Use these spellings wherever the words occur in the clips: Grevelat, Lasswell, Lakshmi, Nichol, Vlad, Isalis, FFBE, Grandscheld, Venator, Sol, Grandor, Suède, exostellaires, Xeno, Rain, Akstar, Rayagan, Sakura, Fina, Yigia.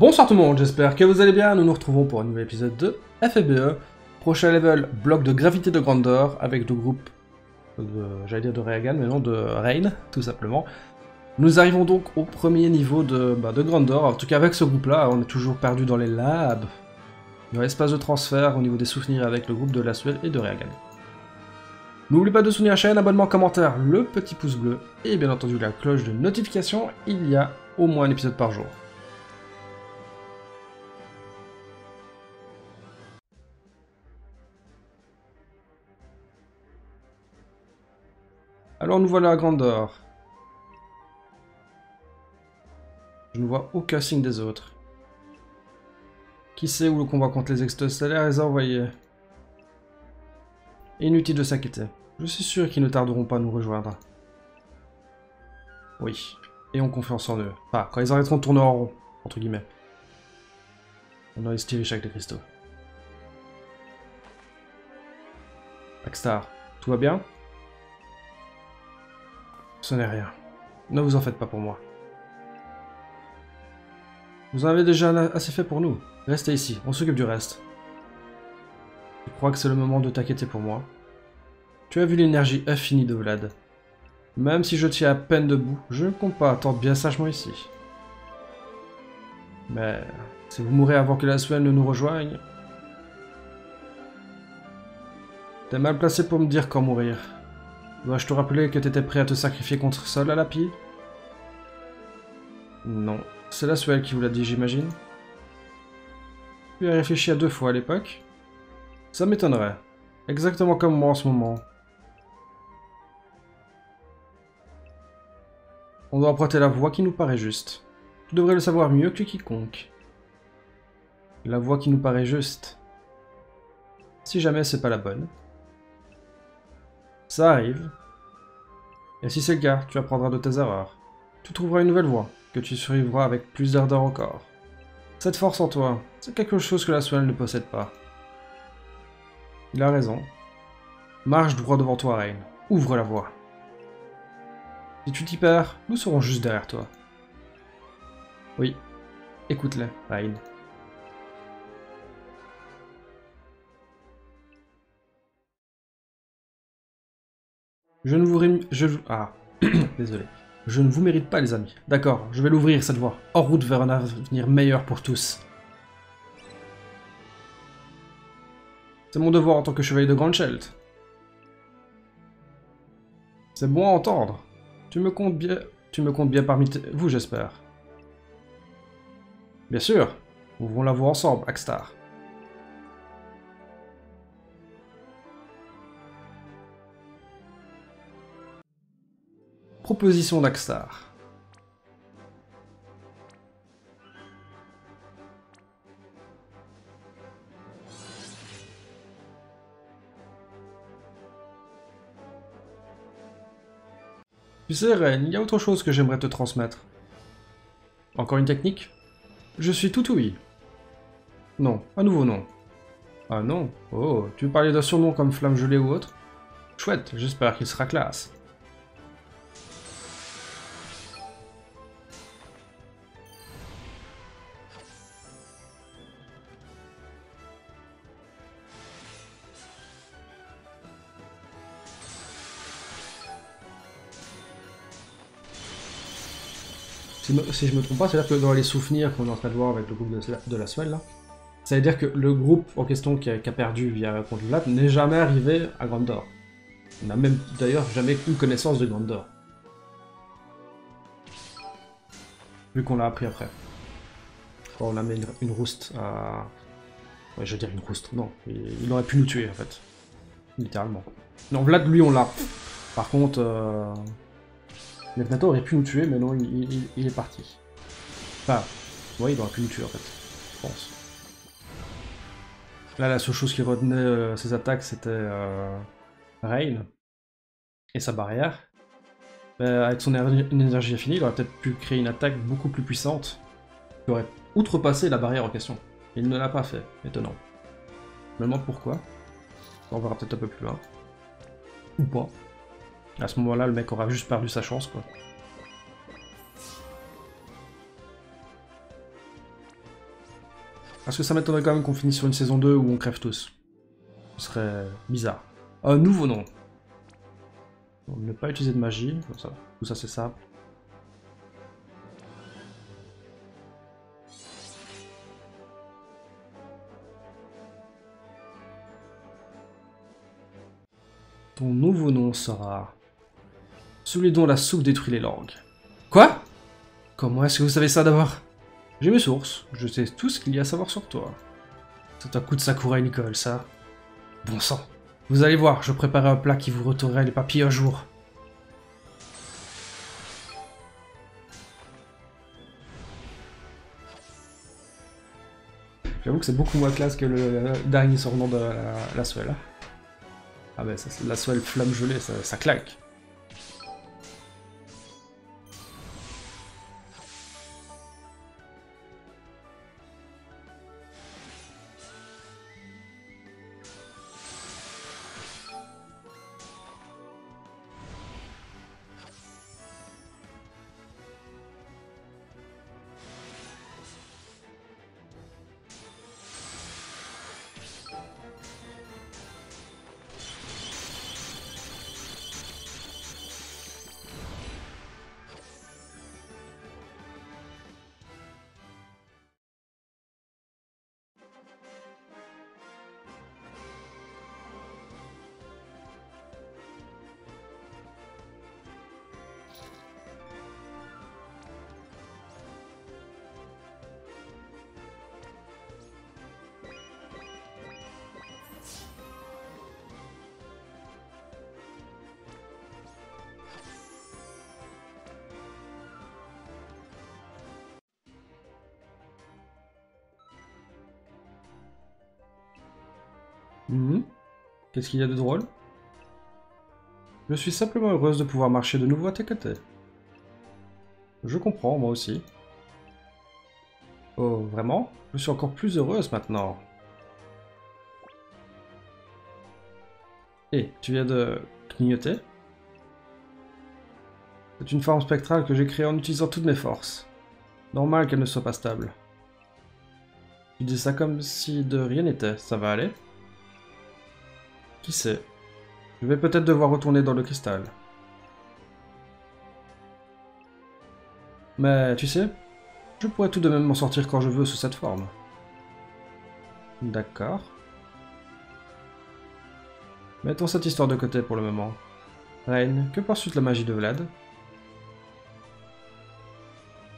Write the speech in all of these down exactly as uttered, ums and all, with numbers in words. Bonsoir tout le monde, j'espère que vous allez bien. Nous nous retrouvons pour un nouvel épisode de F F B E. Prochain level, bloc de gravité de Grandor avec le groupe de, j'allais dire de Rayagan, mais non, de Rain, tout simplement. Nous arrivons donc au premier niveau de, bah, de Grandor. En tout cas, avec ce groupe-là, on est toujours perdu dans les labs, dans l'espace de transfert au niveau des souvenirs avec le groupe de Lasswell et de Rayagan. N'oubliez pas de soutenir la chaîne, abonnement, commentaire, le petit pouce bleu et bien entendu la cloche de notification. Il y a au moins un épisode par jour. Alors nous voilà à Grandor. Je ne vois aucun signe des autres. Qui sait où le combat contre les extrastellaires les a envoyés? Inutile de s'inquiéter. Je suis sûr qu'ils ne tarderont pas à nous rejoindre. Oui. Et on confiance en eux. Enfin, quand ils arrêteront de tourner en rond, entre guillemets. On a estiré chaque des cristaux. Akstar, tout va bien? Ce n'est rien. Ne vous en faites pas pour moi. Vous en avez déjà assez fait pour nous. Restez ici, on s'occupe du reste. Je crois que c'est le moment de t'inquiéter pour moi. Tu as vu l'énergie infinie de Vlad. Même si je tiens à peine debout, je ne compte pas attendre bien sagement ici. Mais si vous mourrez avant que la Suède ne nous rejoigne... T'es mal placé pour me dire quand mourir. Dois-je te rappeler que t'étais prêt à te sacrifier contre Sol à la pie? Non, c'est la Suède qui vous l'a dit, j'imagine. Tu as réfléchi à deux fois à l'époque? Ça m'étonnerait. Exactement comme moi en ce moment. On doit emprunter la voie qui nous paraît juste. Tu devrais le savoir mieux que quiconque. La voie qui nous paraît juste. Si jamais c'est pas la bonne. Ça arrive. Et si c'est le cas, tu apprendras de tes erreurs. Tu trouveras une nouvelle voie, que tu survivras avec plus d'ardeur encore. Cette force en toi, c'est quelque chose que la Suède ne possède pas. Il a raison. Marche droit devant toi, Rain. Ouvre la voie. Si tu t'y perds, nous serons juste derrière toi. Oui. Écoute-les, Rain. Je ne vous ré... Je... Ah. Désolé. Je ne vous mérite pas, les amis. D'accord, je vais l'ouvrir, cette voie. En route vers un avenir meilleur pour tous. C'est mon devoir en tant que chevalier de Grandscheld. C'est bon à entendre. Tu me comptes bien, tu me comptes bien parmi vous, j'espère. Bien sûr. Nous voulons la voir ensemble, Akstar. Proposition d'Akstar. Tu sais, Rain, il y a autre chose que j'aimerais te transmettre. Encore une technique? Je suis tout ouïe. Non, à nouveau non. Ah non? Oh, tu parlais d'un surnom comme Flamme Gelée ou autre? Chouette, j'espère qu'il sera classe. Si je me trompe pas, c'est-à-dire que dans les souvenirs qu'on est en train de voir avec le groupe de la Suède, là, ça veut dire que le groupe en question qui a, qui a perdu via contre Vlad n'est jamais arrivé à Grandor. On n'a même d'ailleurs jamais eu connaissance de Grandor. Vu qu'on l'a appris après. Quand on a mis une, une rouste à... Ouais, je veux dire une rouste, non. Il, il aurait pu nous tuer, en fait. Littéralement. Non, Vlad, lui, on l'a. Par contre... Euh... Le Venator aurait pu nous tuer, mais non, il, il, il est parti. Enfin, oui, il aurait pu nous tuer en fait, je pense. Là, la seule chose qui retenait euh, ses attaques, c'était euh, Rain et sa barrière. Mais avec son énergie infinie, il aurait peut-être pu créer une attaque beaucoup plus puissante qui aurait outrepassé la barrière en question. Il ne l'a pas fait, étonnant. Je me demande pourquoi. On verra peut-être un peu plus loin. Ou pas. À ce moment-là, le mec aura juste perdu sa chance, quoi. Parce que ça m'étonnerait quand même qu'on finisse sur une saison deux où on crève tous. Ce serait bizarre. Un nouveau nom. On ne pas utiliser de magie, comme ça. Tout ça c'est simple. Ton nouveau nom sera... celui dont la soupe détruit les langues. Quoi? Comment est-ce que vous savez ça d'abord? J'ai mes sources, je sais tout ce qu'il y a à savoir sur toi. C'est un coup de Sakura et Nichol, ça. Bon sang. Vous allez voir, je prépare un plat qui vous retournerait les papilles un jour. J'avoue que c'est beaucoup moins classe que le dernier sortant de la, la Suède. Ah ben, ça, la Suède flamme gelée, ça, ça claque. Mmh. Qu'est-ce qu'il y a de drôle? Je suis simplement heureuse de pouvoir marcher de nouveau à tes côtés. Je comprends, moi aussi. Oh, vraiment? Je suis encore plus heureuse maintenant. Et tu viens de clignoter? C'est une forme spectrale que j'ai créée en utilisant toutes mes forces. Normal qu'elle ne soit pas stable. Tu dis ça comme si de rien n'était, ça va aller? Qui sait? Je vais peut-être devoir retourner dans le cristal. Mais tu sais, je pourrais tout de même m'en sortir quand je veux sous cette forme. D'accord. Mettons cette histoire de côté pour le moment. Rain, que penses-tu de la magie de Vlad?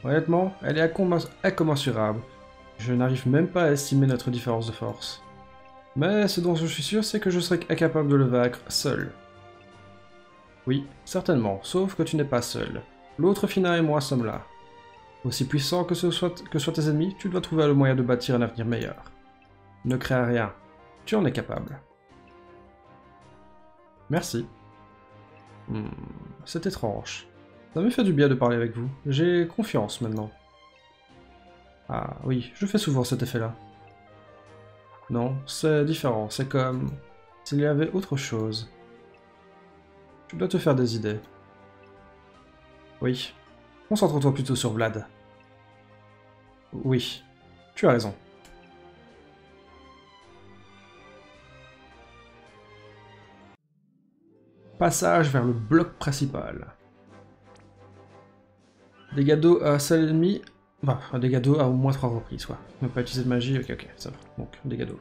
Honnêtement, elle est incommensurable. Je n'arrive même pas à estimer notre différence de force. Mais ce dont je suis sûr, c'est que je serais incapable de le vaincre seul. Oui, certainement, sauf que tu n'es pas seul. L'autre Fina et moi sommes là. Aussi puissant que ce soit que soient tes ennemis, tu dois trouver le moyen de bâtir un avenir meilleur. Ne crains rien, tu en es capable. Merci. Hmm, c'est étrange. Ça me fait du bien de parler avec vous, j'ai confiance maintenant. Ah oui, je fais souvent cet effet-là. Non, c'est différent, c'est comme s'il y avait autre chose. Tu dois te faire des idées. Oui, concentre-toi plutôt sur Vlad. Oui, tu as raison. Passage vers le bloc principal. Dégâts d'eau à celle ennemie. Bah, un dégât d'eau à au moins trois reprises, quoi. On peut pas utiliser de magie, ok, ok, ça va. Donc, dégâts d'eau.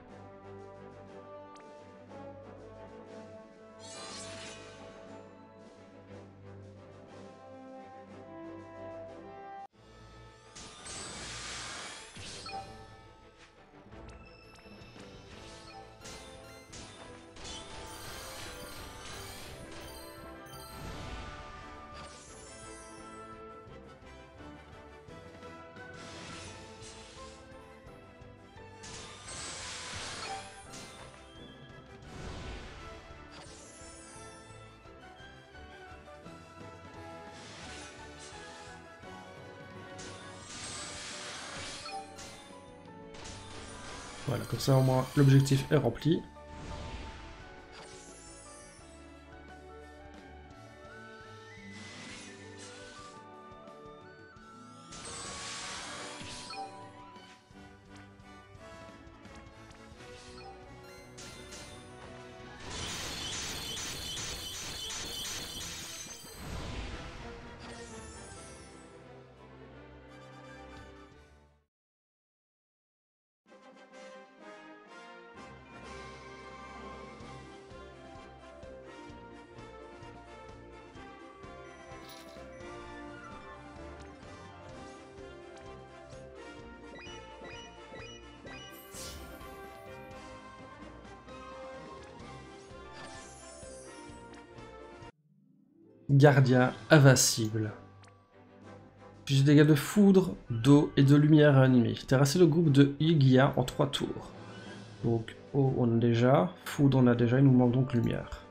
Voilà, comme ça au moins l'objectif est rempli. Gardien invincible. Plus des dégâts de foudre, d'eau et de lumière à un ennemi. Terrasser le groupe de Yigia en trois tours. Donc eau on a déjà, foudre on a déjà, il nous manque donc lumière.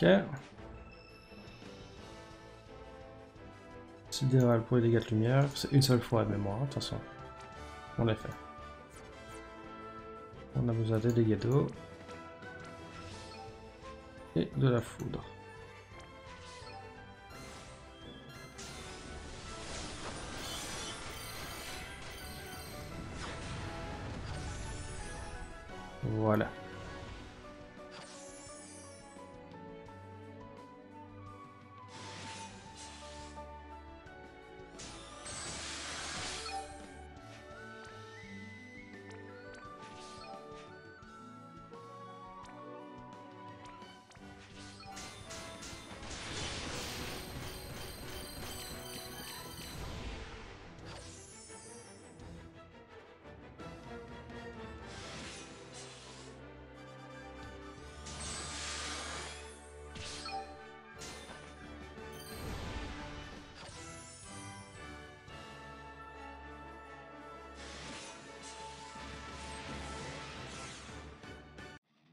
Ok. Sidéral pour les dégâts de lumière, c'est une seule fois de mémoire, attention. En effet. On a besoin des dégâts d'eau. Et de la foudre. Voilà.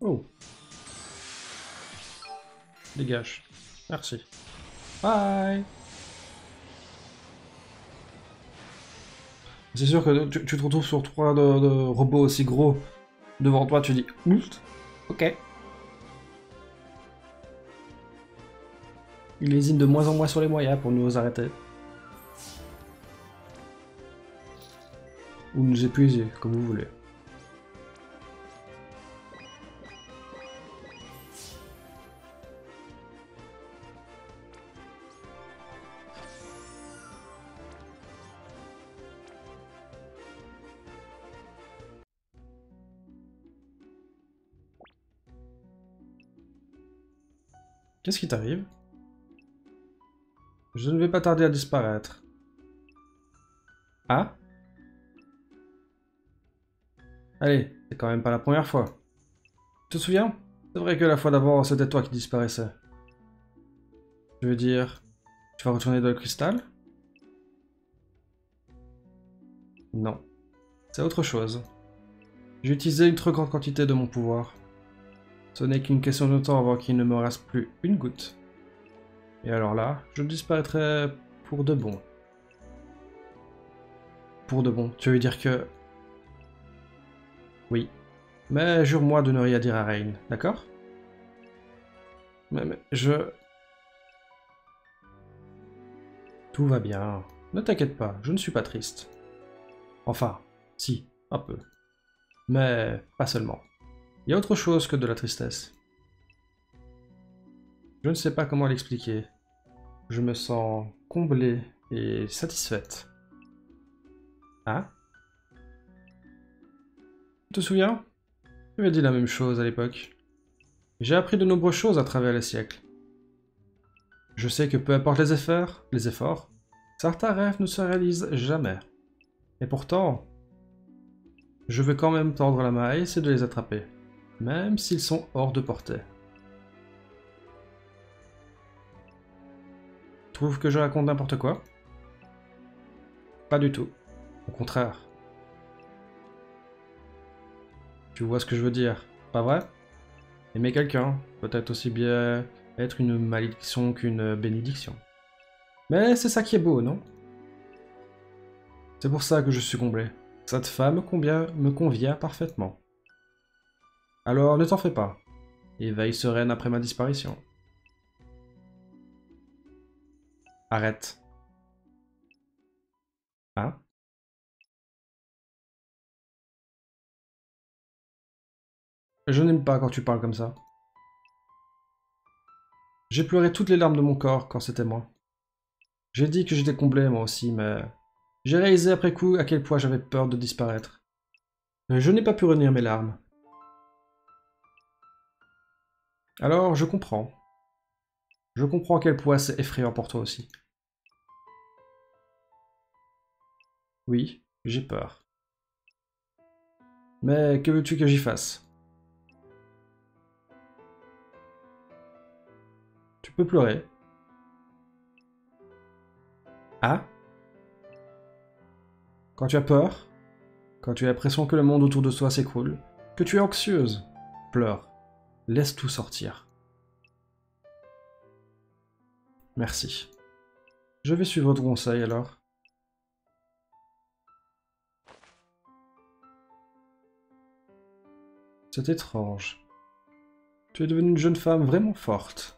Oh. Dégage. Merci. Bye. C'est sûr que tu, tu te retrouves sur trois de, de robots aussi gros devant toi, tu dis ouf. Ok. Il hésite de moins en moins sur les moyens pour nous arrêter. Ou nous épuiser, comme vous voulez. Qu'est-ce qui t'arrive? Je ne vais pas tarder à disparaître. Ah? Allez, c'est quand même pas la première fois. Tu te souviens? C'est vrai que la fois d'avant, c'était toi qui disparaissais. Je veux dire, tu vas retourner dans le cristal? Non. C'est autre chose. J'ai utilisé une trop grande quantité de mon pouvoir. Ce n'est qu'une question de temps avant qu'il ne me reste plus une goutte. Et alors là, je disparaîtrai pour de bon. Pour de bon, tu veux dire que... Oui. Mais jure-moi de ne rien dire à Rain, d'accord? Mais, mais je... Tout va bien. Ne t'inquiète pas, je ne suis pas triste. Enfin, si, un peu. Mais pas seulement. Il y a autre chose que de la tristesse. Je ne sais pas comment l'expliquer. Je me sens comblée et satisfaite. Hein? Tu te souviens? Tu avais dit la même chose à l'époque. J'ai appris de nombreuses choses à travers les siècles. Je sais que peu importe les efforts, les efforts, certains rêves ne se réalisent jamais. Et pourtant, je veux quand même tendre la main et essayer de les attraper. Même s'ils sont hors de portée. Tu trouves que je raconte n'importe quoi? Pas du tout. Au contraire. Tu vois ce que je veux dire, pas vrai? Aimer quelqu'un peut être aussi bien être une malédiction qu'une bénédiction. Mais c'est ça qui est beau, non? C'est pour ça que je suis comblé. Cette femme combien me convient parfaitement. Alors ne t'en fais pas, et veille sereine après ma disparition. Arrête. Hein? Je n'aime pas quand tu parles comme ça. J'ai pleuré toutes les larmes de mon corps quand c'était moi. J'ai dit que j'étais comblé moi aussi, mais j'ai réalisé après coup à quel point j'avais peur de disparaître. Je n'ai pas pu retenir mes larmes. Alors, je comprends. Je comprends à quel point c'est effrayant pour toi aussi. Oui, j'ai peur. Mais que veux-tu que j'y fasse? Tu peux pleurer. Ah? Quand tu as peur, quand tu as l'impression que le monde autour de toi s'écroule, que tu es anxieuse, pleure. Laisse tout sortir. Merci. Je vais suivre votre conseil alors. C'est étrange. Tu es devenue une jeune femme vraiment forte.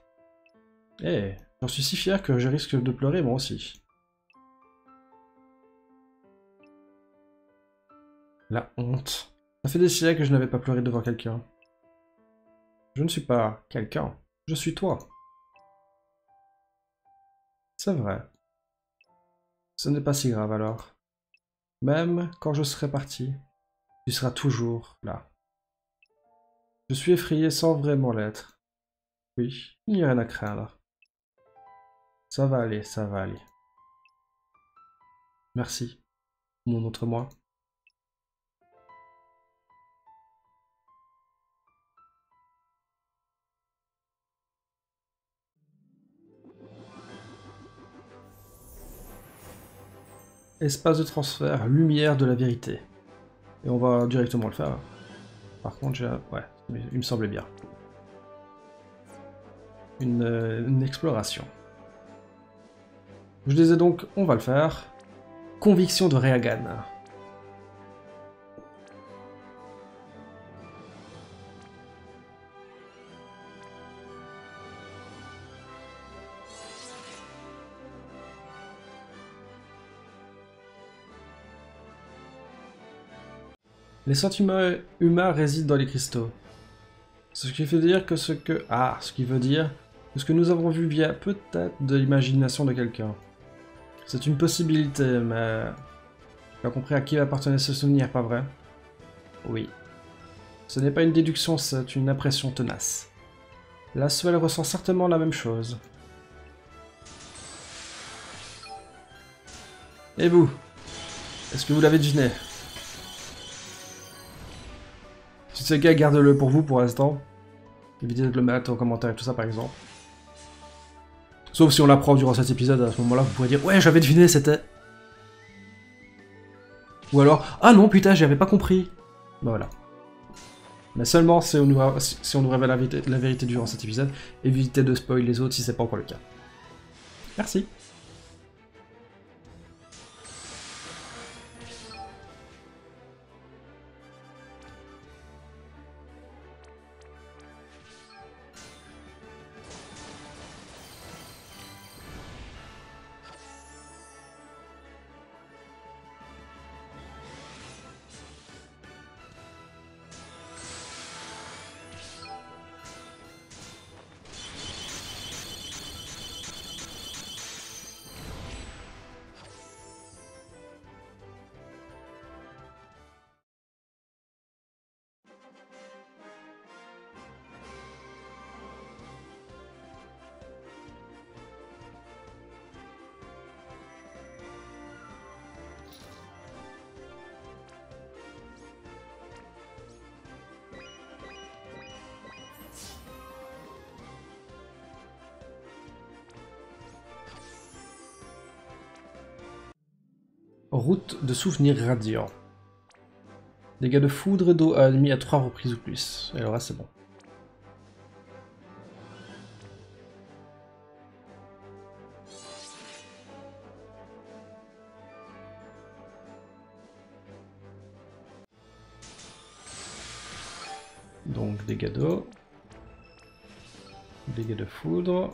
Eh, hey, j'en suis si fier que je risque de pleurer moi aussi. La honte. Ça fait des siècles que je n'avais pas pleuré devant quelqu'un. Je ne suis pas quelqu'un, je suis toi. C'est vrai. Ce n'est pas si grave alors. Même quand je serai parti, tu seras toujours là. Je suis effrayé sans vraiment l'être. Oui, il n'y a rien à craindre. Ça va aller, ça va aller. Merci, mon autre moi. Espace de transfert, lumière de la vérité. Et on va directement le faire. Par contre, j'ai... ouais. Mais il me semblait bien. Une, euh, une exploration. Je disais donc, on va le faire. Conviction de Rayagan. Les sentiments humains résident dans les cristaux. Ce qui veut dire que ce que... Ah, ce qui veut dire que ce que nous avons vu vient peut-être de l'imagination de quelqu'un. C'est une possibilité, mais... Tu as compris à qui appartenait ce souvenir, pas vrai? Oui. Ce n'est pas une déduction, c'est une impression tenace. Lasswell ressent certainement la même chose. Et vous? Est-ce que vous l'avez deviné? Si ce gars, garde-le pour vous pour l'instant. Évitez de le mettre en commentaire et tout ça par exemple. Sauf si on l'apprend durant cet épisode, à ce moment-là, vous pourrez dire « Ouais, j'avais deviné, c'était... » Ou alors « Ah non, putain, j'avais pas compris !» Ben voilà. Mais seulement si on nous, si on nous révèle la vérité durant cet épisode, évitez de spoiler les autres si c'est pas encore le cas. Merci. Route de souvenirs radiants. Dégâts de foudre et d'eau à ennemis à trois reprises ou plus. Et alors là, c'est bon. Donc, dégâts d'eau. Dégâts de foudre.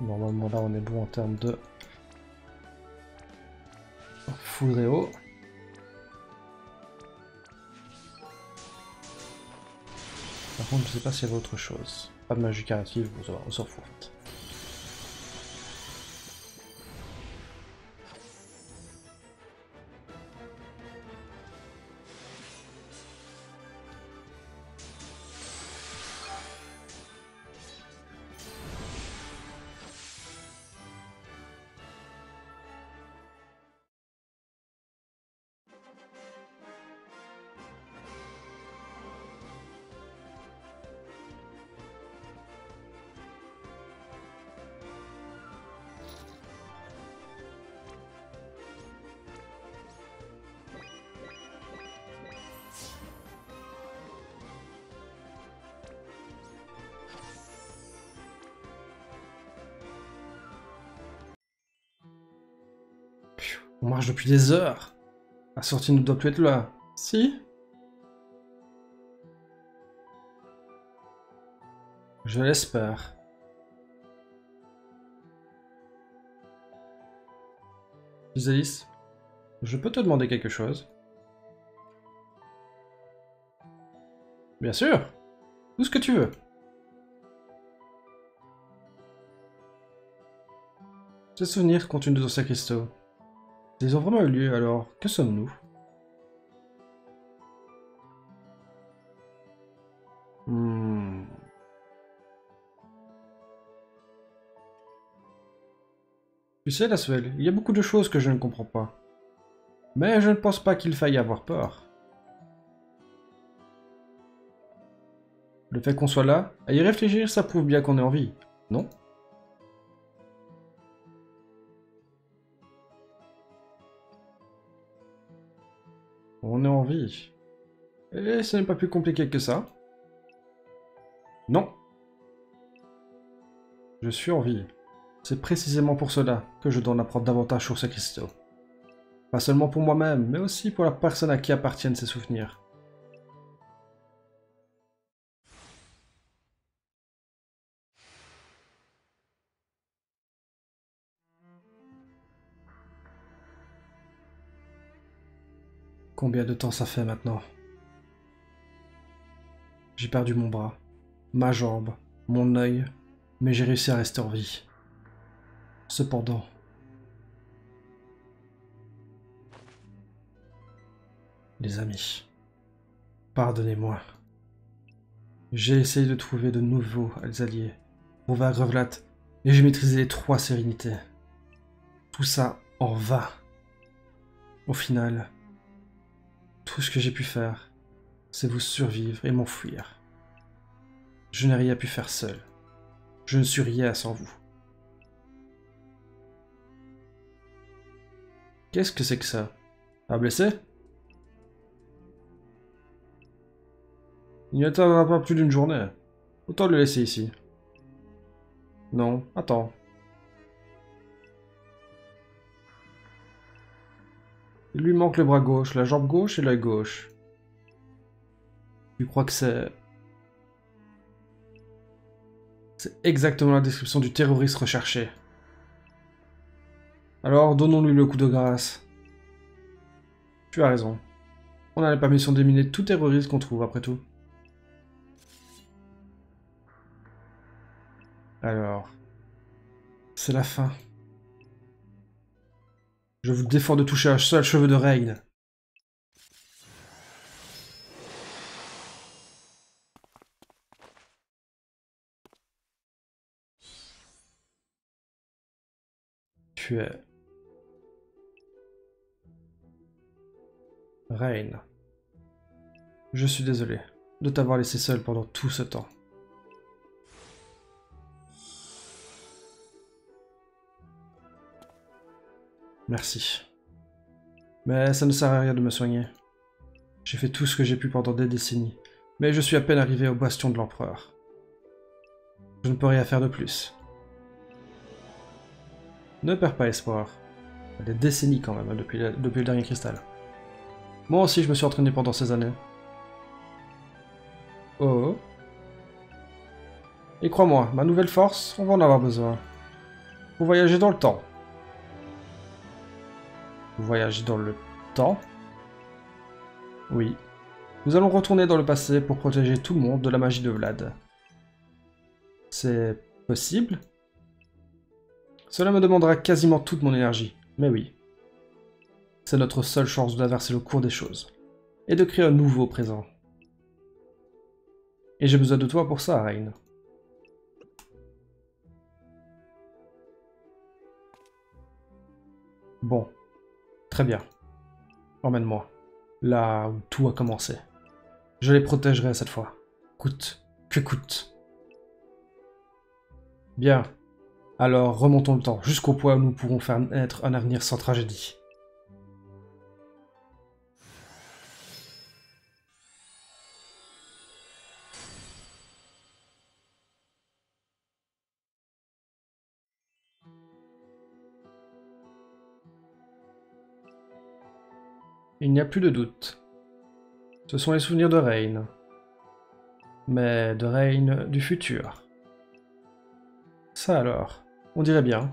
Normalement là on est bon en termes de full réo. Par contre je sais pas s'il y avait autre chose. Pas de magie curative, on s'en fout. On marche depuis des heures. La sortie ne doit plus être là. Si. Je l'espère. Isalis, je peux te demander quelque chose? Bien sûr. Tout ce que tu veux. Ces souvenirs contenus dans ces cristaux. Ils ont vraiment eu lieu, alors que sommes-nous? hmm. Tu sais, Lasswell, il y a beaucoup de choses que je ne comprends pas. Mais je ne pense pas qu'il faille avoir peur. Le fait qu'on soit là, à y réfléchir, ça prouve bien qu'on est en vie, non? On est en vie. Et ce n'est pas plus compliqué que ça. Non. Je suis en vie. C'est précisément pour cela que je dois en apprendre davantage sur ces cristaux. Pas seulement pour moi-même, mais aussi pour la personne à qui appartiennent ces souvenirs. Combien de temps ça fait maintenant? J'ai perdu mon bras, ma jambe, mon œil, mais j'ai réussi à rester en vie. Cependant... Les amis, pardonnez-moi. J'ai essayé de trouver de nouveaux alliés, on va à Grevelat, et j'ai maîtrisé les trois sérénités. Tout ça en vain. Au final... Tout ce que j'ai pu faire, c'est vous survivre et m'enfuir. Je n'ai rien pu faire seul. Je ne suis rien sans vous. Qu'est-ce que c'est que ça? Un blessé? Il n'y attendra pas plus d'une journée. Autant le laisser ici. Non, attends. Il lui manque le bras gauche, la jambe gauche et l'œil gauche. Tu crois que c'est... C'est exactement la description du terroriste recherché. Alors donnons-lui le coup de grâce. Tu as raison. On a la permission d'éliminer tout terroriste qu'on trouve après tout. Alors... C'est la fin. Je vous défends de toucher un seul cheveu de Rain. Tu es... Rain. Je suis désolé de t'avoir laissé seul pendant tout ce temps. Merci. Mais ça ne sert à rien de me soigner. J'ai fait tout ce que j'ai pu pendant des décennies, mais je suis à peine arrivé au bastion de l'empereur. Je ne peux rien faire de plus. Ne perds pas espoir. Des décennies quand même, hein, depuis, la... depuis le dernier cristal. Moi aussi je me suis entraîné pendant ces années. Oh. Et crois-moi, ma nouvelle force, on va en avoir besoin. Vous voyagez dans le temps. Vous voyagez dans le temps. Oui. Nous allons retourner dans le passé pour protéger tout le monde de la magie de Vlad. C'est possible? Cela me demandera quasiment toute mon énergie, mais oui. C'est notre seule chance d'inverser le cours des choses. Et de créer un nouveau présent. Et j'ai besoin de toi pour ça, Rain. Bon. Très bien. Emmène-moi. Là où tout a commencé. Je les protégerai cette fois. Coûte que coûte. Bien. Alors remontons le temps, jusqu'au point où nous pourrons faire naître un avenir sans tragédie. Il n'y a plus de doute. Ce sont les souvenirs de Rain. Mais de Rain du futur. Ça alors, on dirait bien.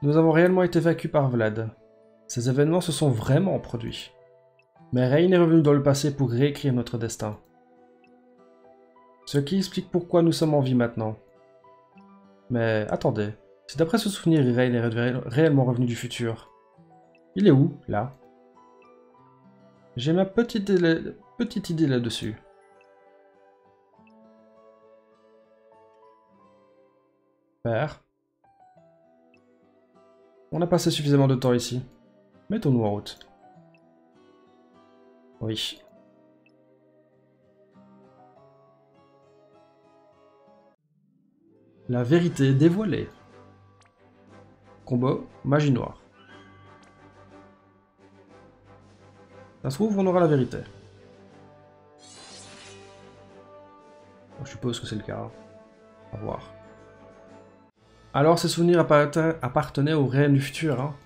Nous avons réellement été vaincus par Vlad. Ces événements se sont vraiment produits. Mais Rain est revenu dans le passé pour réécrire notre destin. Ce qui explique pourquoi nous sommes en vie maintenant. Mais attendez, si d'après ce souvenir, Rain est réellement revenu du futur, il est où, là? J'ai ma petite, délai... petite idée là-dessus. Père. On a passé suffisamment de temps ici. Mettons-nous en route. Oui. La vérité dévoilée. Combat magie noire. Ça se trouve, on aura la vérité. Je suppose que c'est le cas. Au revoir. Alors, ces souvenirs appartenaient au Rain du futur. Hein.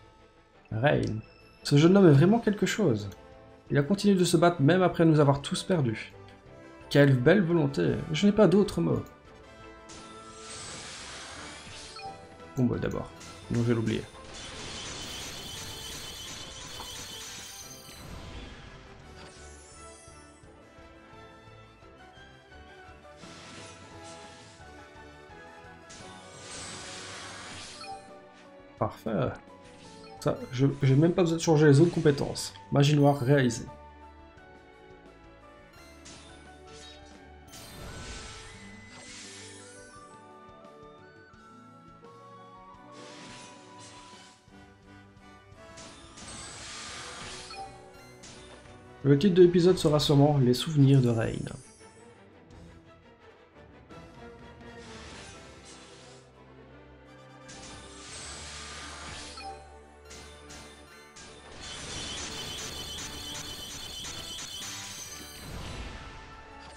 Rain. Ce jeune homme est vraiment quelque chose. Il a continué de se battre même après nous avoir tous perdus. Quelle belle volonté. Je n'ai pas d'autres mots. Bon, bah, d'abord. Donc, je vais l'oublier. Parfait. Ça, je n'ai même pas besoin de changer les autres compétences. Magie noire réalisée. Le titre de l'épisode sera sûrement Les souvenirs de Rain.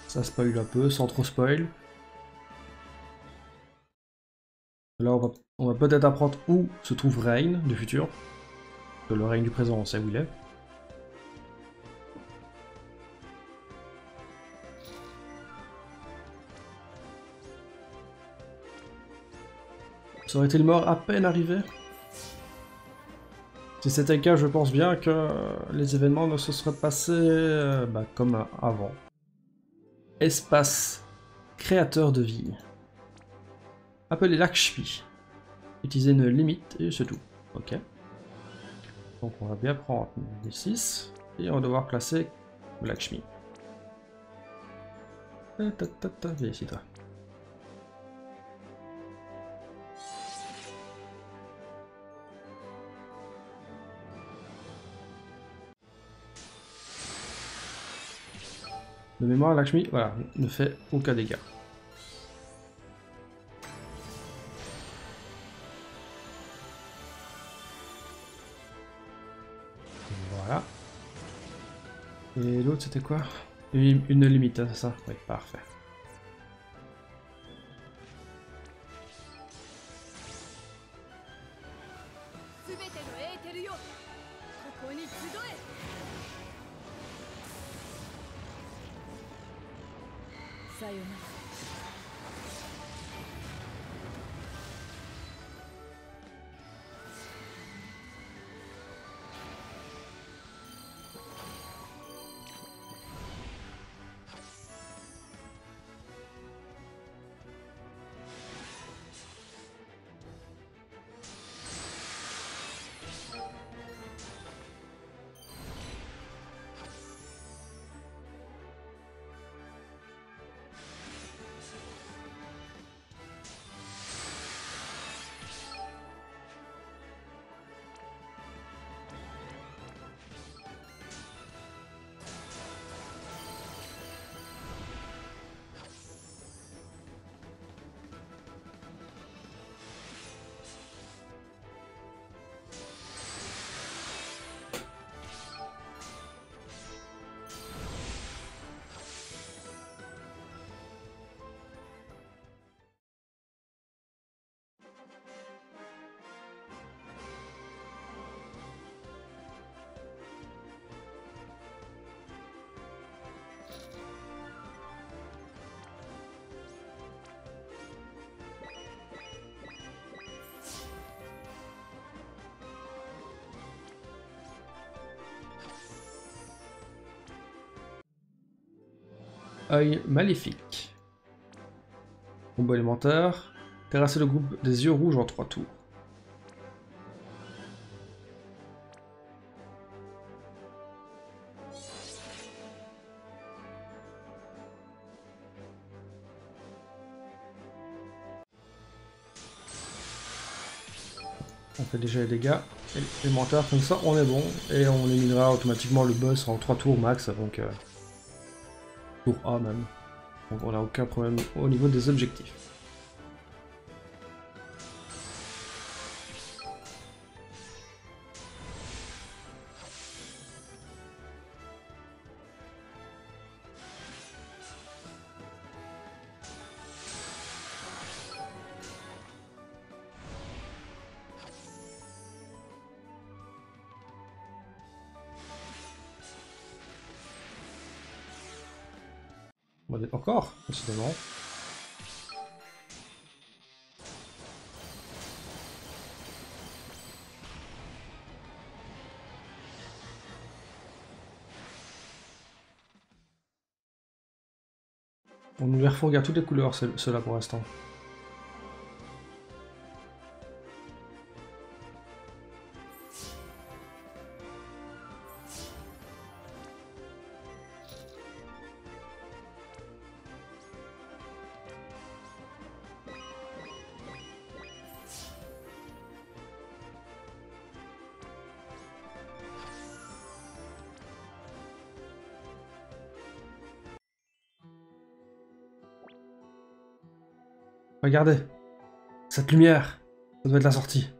Ça spoil un peu, sans trop spoil. Là, on va, on va peut-être apprendre où se trouve Rain du futur. Parce que le Rain du présent, on sait où il est. Ça aurait-il mort à peine arrivé? Si c'était le cas, je pense bien que les événements ne se seraient passés bah, comme avant. Espace créateur de vie. Appelez Lakshmi. Utilisez une limite et c'est tout. Ok. Donc on va bien prendre des six et on va devoir placer Lakshmi. Ta ta ta ta, viens ici toi. De mémoire, Lakshmi, voilà, ne fait aucun dégât. Voilà. Et l'autre, c'était quoi? Une, une limite, hein, c'est ça? Oui, parfait. œil maléfique. Combo élémentaire. Terrasser le groupe des yeux rouges en trois tours. On fait déjà les dégâts élémentaires, comme ça on est bon, et on éliminera automatiquement le boss en trois tours max, donc euh, tour A même. Donc on n'a aucun problème au niveau des objectifs. Encore, décidément. On nous les refourgue à toutes les couleurs, ceux-là pour l'instant. Regardez, cette lumière, ça doit être la sortie.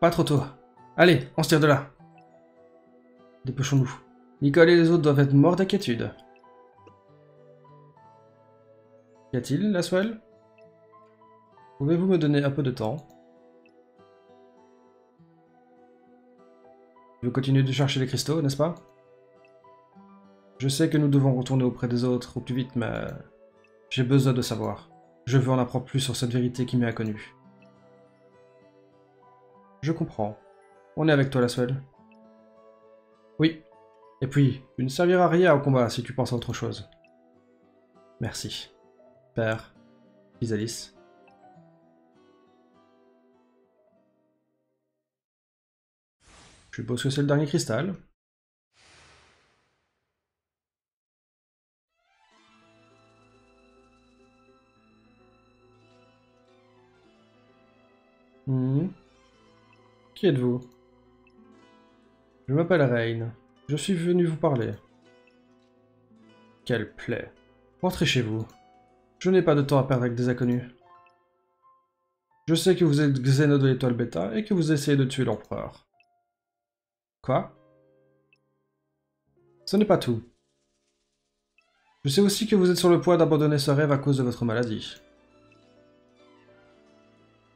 Pas trop tôt. Allez, on se tire de là. Dépêchons-nous. Nichol et les autres doivent être morts d'inquiétude. Qu'y a-t-il, Lasswell? Pouvez-vous me donner un peu de temps? Je vais continuer de chercher les cristaux, n'est-ce pas? Je sais que nous devons retourner auprès des autres au plus vite, mais... j'ai besoin de savoir. Je veux en apprendre plus sur cette vérité qui m'est inconnue. Je comprends. On est avec toi, Lasswell. Oui. Et puis, tu ne serviras à rien au combat si tu penses à autre chose. Merci. Père. Isalis. Je suppose que c'est le dernier cristal. Hmm. Qui êtes-vous? Je m'appelle Rain. Je suis venu vous parler. Quelle plaie. Rentrez chez vous. Je n'ai pas de temps à perdre avec des inconnus. Je sais que vous êtes Xeno de l'étoile bêta et que vous essayez de tuer l'empereur. Quoi? Ce n'est pas tout. Je sais aussi que vous êtes sur le point d'abandonner ce rêve à cause de votre maladie.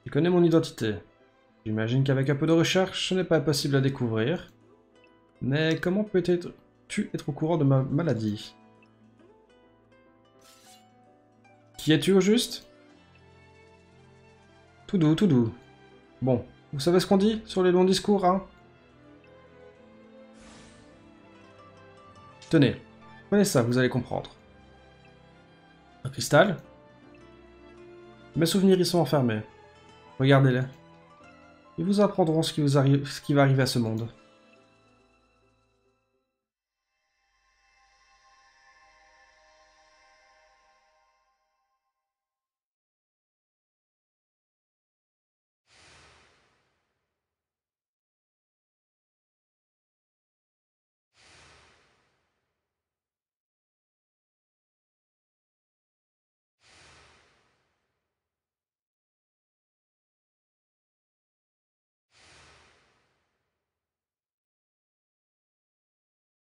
Je connais mon identité. J'imagine qu'avec un peu de recherche, ce n'est pas impossible à découvrir. Mais comment peux-tu être au courant de ma maladie? Qui es-tu au juste? Tout doux, tout doux. Bon, vous savez ce qu'on dit sur les longs discours, hein? Tenez, prenez ça, vous allez comprendre. Un cristal? Mes souvenirs y sont enfermés. Regardez-les. Ils vous apprendront ce qui, vous arrive, ce qui va arriver à ce monde.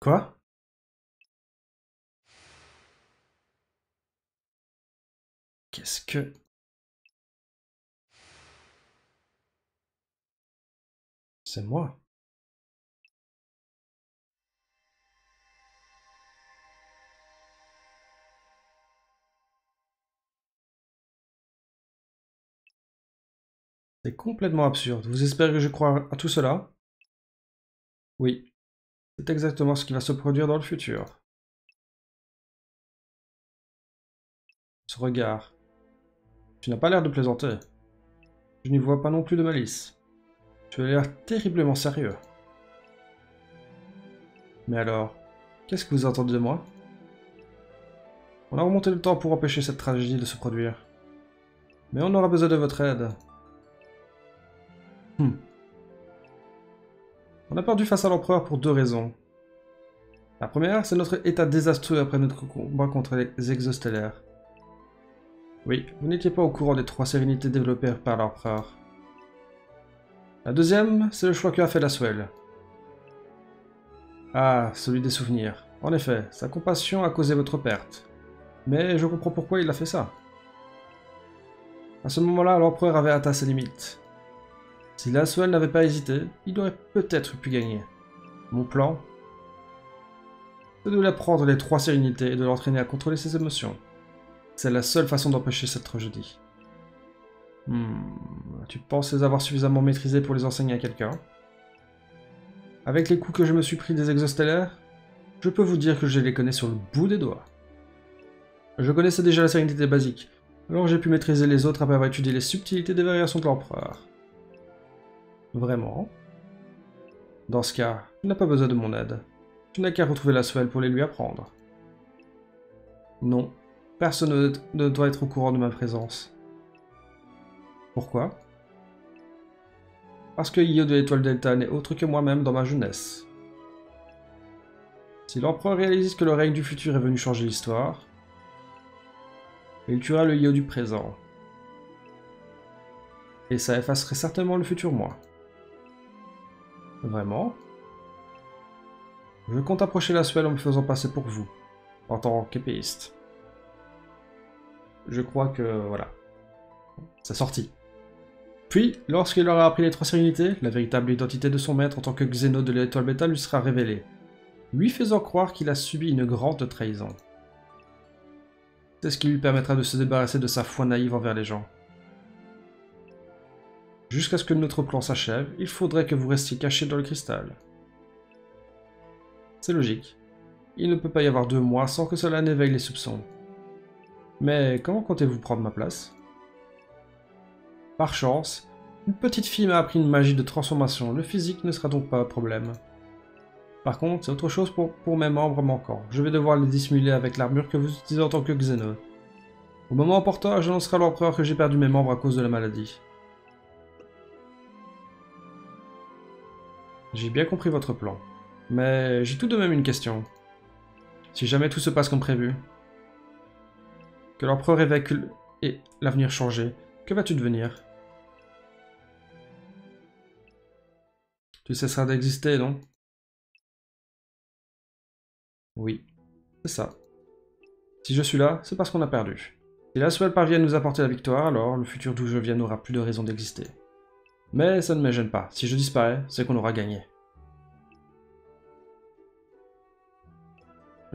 Quoi? Qu'est-ce que... C'est moi. C'est complètement absurde. Vous espérez que je crois à tout cela? Oui. C'est exactement ce qui va se produire dans le futur. ce regard. Tu n'as pas l'air de plaisanter. Je n'y vois pas non plus de malice. Tu as l'air terriblement sérieux. Mais alors, qu'est-ce que vous attendez de moi? On a remonté le temps pour empêcher cette tragédie de se produire. Mais on aura besoin de votre aide. Hmm. On a perdu face à l'empereur pour deux raisons. La première, c'est notre état désastreux après notre combat contre les exostellaires. Oui, vous n'étiez pas au courant des trois sérénités développées par l'empereur. La deuxième, c'est le choix qu'a fait Lasswell. Ah, celui des souvenirs. En effet, sa compassion a causé votre perte. Mais je comprends pourquoi il a fait ça. À ce moment-là, l'empereur avait atteint ses limites. Si Lasswell n'avait pas hésité, il aurait peut-être pu gagner. Mon plan, c'est de lui prendre les trois sérénités et de l'entraîner à contrôler ses émotions. C'est la seule façon d'empêcher cette tragédie. Hmm, tu penses les avoir suffisamment maîtrisés pour les enseigner à quelqu'un? Avec les coups que je me suis pris des exostellaires, je peux vous dire que je les connais sur le bout des doigts. Je connaissais déjà la sérénité basique, alors j'ai pu maîtriser les autres après avoir étudié les subtilités des variations de l'empereur. Vraiment? Dans ce cas, tu n'as pas besoin de mon aide. Tu n'as qu'à retrouver Lasswell pour les lui apprendre. Non, personne ne doit être au courant de ma présence. Pourquoi? Parce que Yigia de l'étoile Delta n'est autre que moi-même dans ma jeunesse. Si l'empereur réalise que le règne du futur est venu changer l'histoire, il tuera le Yigia du présent. Et ça effacerait certainement le futur moi. Vraiment? Je compte approcher Lasswell en me faisant passer pour vous, en tant qu'épéiste. Je crois que... voilà. C'est sorti. Puis, lorsqu'il aura appris les trois sérénités, la véritable identité de son maître en tant que Xeno de l'étoile bêta lui sera révélée, lui faisant croire qu'il a subi une grande trahison. C'est ce qui lui permettra de se débarrasser de sa foi naïve envers les gens. Jusqu'à ce que notre plan s'achève, il faudrait que vous restiez caché dans le cristal. C'est logique. Il ne peut pas y avoir deux mois sans que cela n'éveille les soupçons. Mais comment comptez-vous prendre ma place? Par chance, une petite fille m'a appris une magie de transformation, le physique ne sera donc pas un problème. Par contre, c'est autre chose pour, pour mes membres manquants. Je vais devoir les dissimuler avec l'armure que vous utilisez en tant que Xeno. Au moment opportun, j'annoncerai à l'empereur que j'ai perdu mes membres à cause de la maladie. J'ai bien compris votre plan. Mais j'ai tout de même une question. Si jamais tout se passe comme prévu, que l'empereur évacue et l'avenir changé, que vas-tu devenir? Tu cesseras d'exister, non? Oui, c'est ça. Si je suis là, c'est parce qu'on a perdu. Si Lasswell parvient à nous apporter la victoire, alors le futur d'où je viens n'aura plus de raison d'exister. Mais ça ne me gêne pas. Si je disparais, c'est qu'on aura gagné.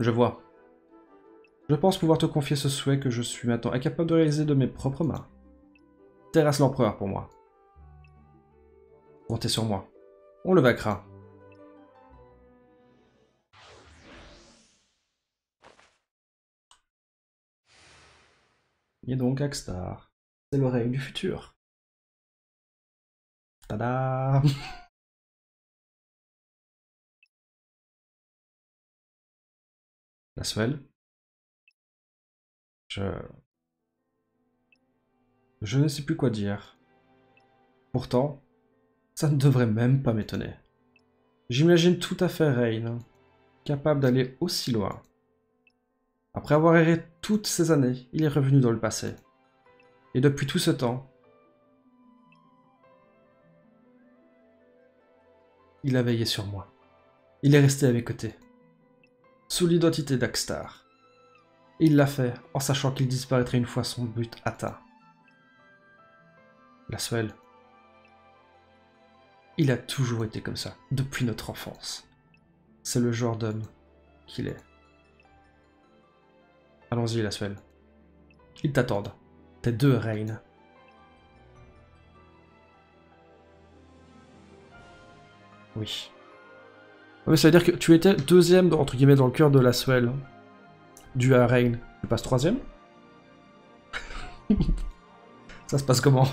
Je vois. Je pense pouvoir te confier ce souhait que je suis maintenant incapable de réaliser de mes propres mains. Terrasse l'empereur pour moi. Comptez sur moi. On le vaincra. Et donc Akstar, c'est le règne du futur. Tada! Lasswell, je... je ne sais plus quoi dire. Pourtant, ça ne devrait même pas m'étonner. J'imagine tout à fait Rain, capable d'aller aussi loin. Après avoir erré toutes ces années, il est revenu dans le passé. Et depuis tout ce temps, il a veillé sur moi. Il est resté à mes côtés. Sous l'identité d'Akstar. Il l'a fait en sachant qu'il disparaîtrait une fois son but atteint. Lasswell, il a toujours été comme ça, depuis notre enfance. C'est le genre d'homme qu'il est. Allons-y, Lasswell. Ils t'attendent. Tes deux reines. Oui. Mais ça veut dire que tu étais deuxième, entre guillemets, dans le cœur de Lasswell. Du à Rain, tu passes troisième. Ça se passe comment?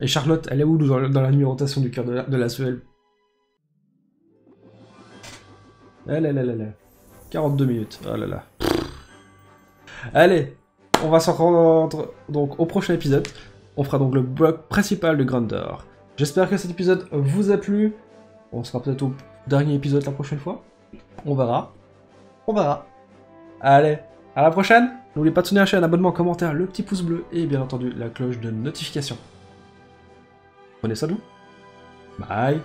Et Charlotte, elle est où dans, dans la numérotation du cœur de la, de la Suède? Là, là, là, là, là. quarante-deux minutes. Ah là là. Allez, on va s'en rendre donc au prochain épisode. On fera donc le bloc principal de Grandor. J'espère que cet épisode vous a plu. On sera peut-être au dernier épisode la prochaine fois. On verra. On verra. Allez, à la prochaine. N'oubliez pas de soutenir la chaîne, abonnement, commentaire, le petit pouce bleu et bien entendu la cloche de notification. Prenez ça de vous. Bye.